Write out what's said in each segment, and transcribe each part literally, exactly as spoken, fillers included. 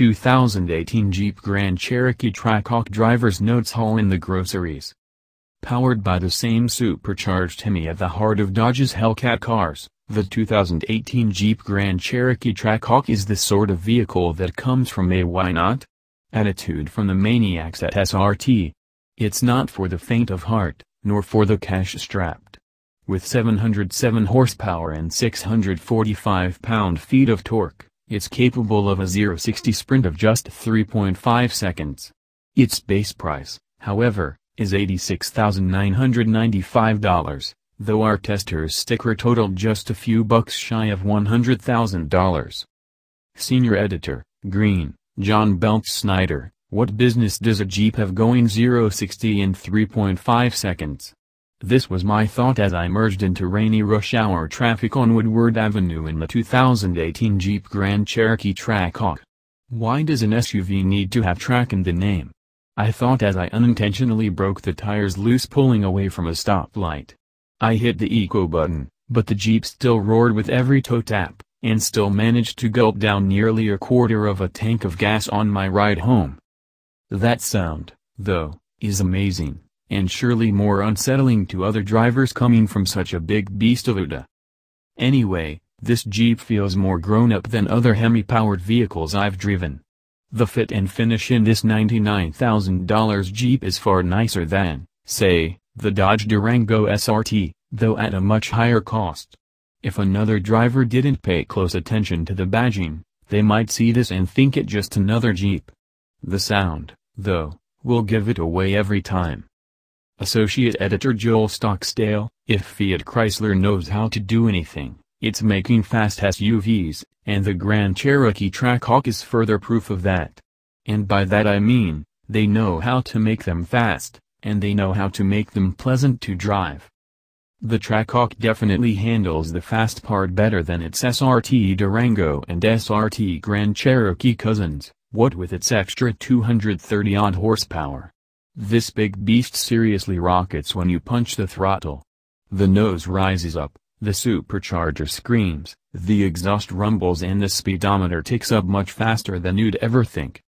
two thousand eighteen Jeep Grand Cherokee Trackhawk driver's notes haul in the groceries. Powered by the same supercharged Hemi at the heart of Dodge's Hellcat cars, the two thousand eighteen Jeep Grand Cherokee Trackhawk is the sort of vehicle that comes from a why not attitude from the maniacs at S R T. It's not for the faint of heart, nor for the cash-strapped. With seven hundred seven horsepower and six hundred forty-five pound-feet of torque, it's capable of a zero to sixty sprint of just three point five seconds. Its base price, however, is eighty-six thousand nine hundred ninety-five dollars, though our tester's sticker totaled just a few bucks shy of one hundred thousand dollars. Senior Editor, Green, John Belch Snyder. What business does a Jeep have going zero to sixty in three point five seconds? This was my thought as I merged into rainy rush hour traffic on Woodward Avenue in the two thousand eighteen Jeep Grand Cherokee Trackhawk. Why does an S U V need to have track in the name? I thought as I unintentionally broke the tires loose pulling away from a stoplight. I hit the eco button, but the Jeep still roared with every toe tap, and still managed to gulp down nearly a quarter of a tank of gas on my ride home. That sound, though, is amazing, and surely more unsettling to other drivers coming from such a big beast of a. Anyway, this Jeep feels more grown-up than other Hemi-powered vehicles I've driven. The fit and finish in this ninety-nine thousand dollar Jeep is far nicer than, say, the Dodge Durango S R T, though at a much higher cost. If another driver didn't pay close attention to the badging, they might see this and think it just another Jeep. The sound, though, will give it away every time. Associate Editor Joel Stocksdale, if Fiat Chrysler knows how to do anything, it's making fast S U Vs, and the Grand Cherokee Trackhawk is further proof of that. And by that I mean, they know how to make them fast, and they know how to make them pleasant to drive. The Trackhawk definitely handles the fast part better than its S R T Durango and S R T Grand Cherokee cousins, what with its extra two hundred thirty odd horsepower. This big beast seriously rockets when you punch the throttle. The nose rises up, the supercharger screams, the exhaust rumbles and the speedometer ticks up much faster than you'd ever think.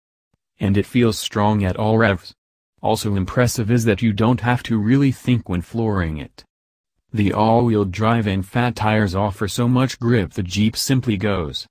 And it feels strong at all revs. Also impressive is that you don't have to really think when flooring it. The all-wheel drive and fat tires offer so much grip the Jeep simply goes.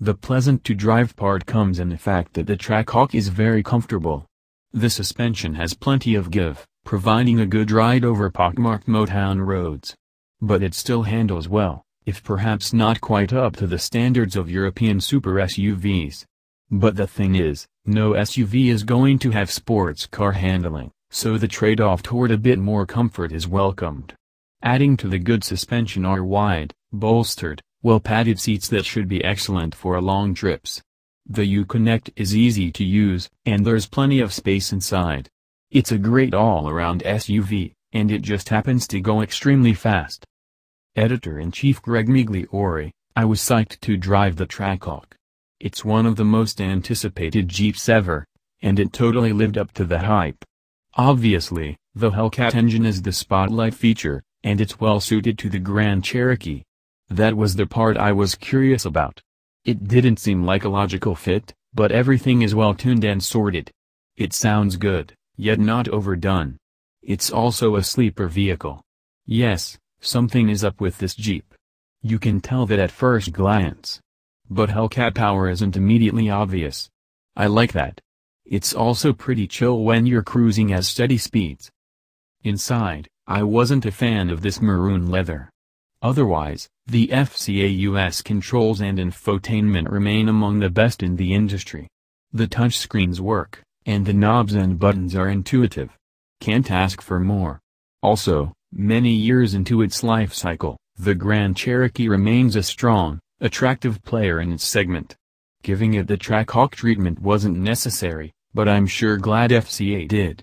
The pleasant-to-drive part comes in the fact that the Trackhawk is very comfortable. The suspension has plenty of give, providing a good ride over pockmarked Motown roads. But it still handles well, if perhaps not quite up to the standards of European super S U Vs. But the thing is, no S U V is going to have sports car handling, so the trade-off toward a bit more comfort is welcomed. Adding to the good suspension are wide, bolstered, well-padded seats that should be excellent for long trips. The Uconnect is easy to use, and there's plenty of space inside. It's a great all-around S U V, and it just happens to go extremely fast. Editor-in-Chief Greg Migliori, I was psyched to drive the Trackhawk. It's one of the most anticipated Jeeps ever, and it totally lived up to the hype. Obviously, the Hellcat engine is the spotlight feature, and it's well-suited to the Grand Cherokee. That was the part I was curious about. It didn't seem like a logical fit, but everything is well tuned and sorted. It sounds good, yet not overdone. It's also a sleeper vehicle. Yes, something is up with this Jeep. You can tell that at first glance. But Hellcat power isn't immediately obvious. I like that. It's also pretty chill when you're cruising at steady speeds. Inside, I wasn't a fan of this maroon leather. Otherwise, the F C A U S controls and infotainment remain among the best in the industry. The touchscreens work, and the knobs and buttons are intuitive. Can't ask for more. Also, many years into its life cycle, the Grand Cherokee remains a strong, attractive player in its segment. Giving it the Trackhawk treatment wasn't necessary, but I'm sure glad F C A did.